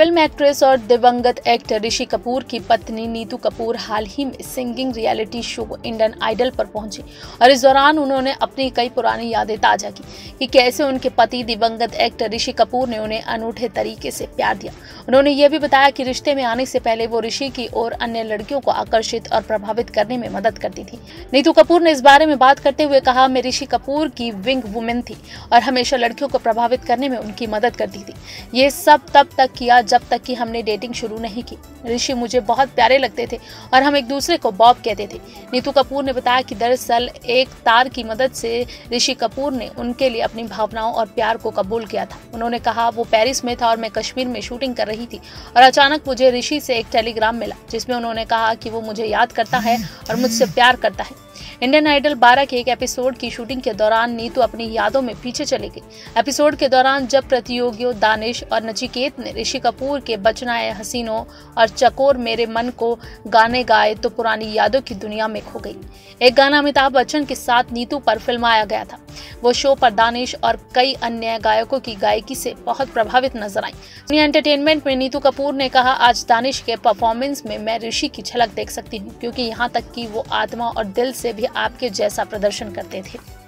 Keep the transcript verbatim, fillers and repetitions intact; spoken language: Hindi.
फिल्म एक्ट्रेस और दिवंगत एक्टर ऋषि कपूर की पत्नी नीतू कपूर हाल ही में singing reality show Indian Idol पर पहुंची और इस दौरान उन्होंने अपनी कई पुरानी यादें ताजा की कि कैसे उनके पति दिवंगत एक्टर ऋषि कपूर ने उन्हें अनूठे तरीके से प्यार दिया। उन्होंने ये भी बताया कि रिश्ते में आने से पहले वो ऋषि की और अन्य लड़कियों को आकर्षित और प्रभावित करने में मदद करती थी। नीतू कपूर ने इस बारे में बात करते हुए कहा, मैं ऋषि कपूर की विंग वुमेन थी और हमेशा लड़कियों को प्रभावित करने में उनकी मदद करती थी। ये सब तब तक किया जब तक कि हमने डेटिंग शुरू नहीं की। ऋषि मुझे बहुत प्यारे लगते थे और हम एक दूसरे को बॉब कहते थे। नीतू कपूर ने बताया कि दरअसल एक तार की मदद से ऋषि कपूर ने उनके लिए अपनी भावनाओं और प्यार को कबूल किया था। उन्होंने कहा, वो पेरिस में था और मैं कश्मीर में शूटिंग कर रही थी और अचानक मुझे ऋषि से एक टेलीग्राम मिला जिसमें उन्होंने कहा कि वो मुझे याद करता है और मुझसे प्यार करता है। इंडियन आइडल बारह के एक एपिसोड की शूटिंग के दौरान नीतू अपनी यादों में पीछे चली गई। एपिसोड के दौरान जब प्रतियोगियों दानिश और नचिकेत ने ऋषि कपूर के बचना है हसीनों और चकोर मेरे मन को गाने गाए तो पुरानी यादों की दुनिया में खो गई। एक गाना अमिताभ बच्चन के साथ नीतू पर फिल्माया गया था। वो शो पर दानिश और कई अन्य गायकों की गायकी से बहुत प्रभावित नजर आई। दुनिया एंटरटेनमेंट में नीतू कपूर ने कहा, आज दानिश के परफॉर्मेंस में मैं ऋषि की झलक देख सकती हूँ, क्योंकि यहाँ तक कि वो आत्मा और दिल से भी आपके जैसा प्रदर्शन करते थे।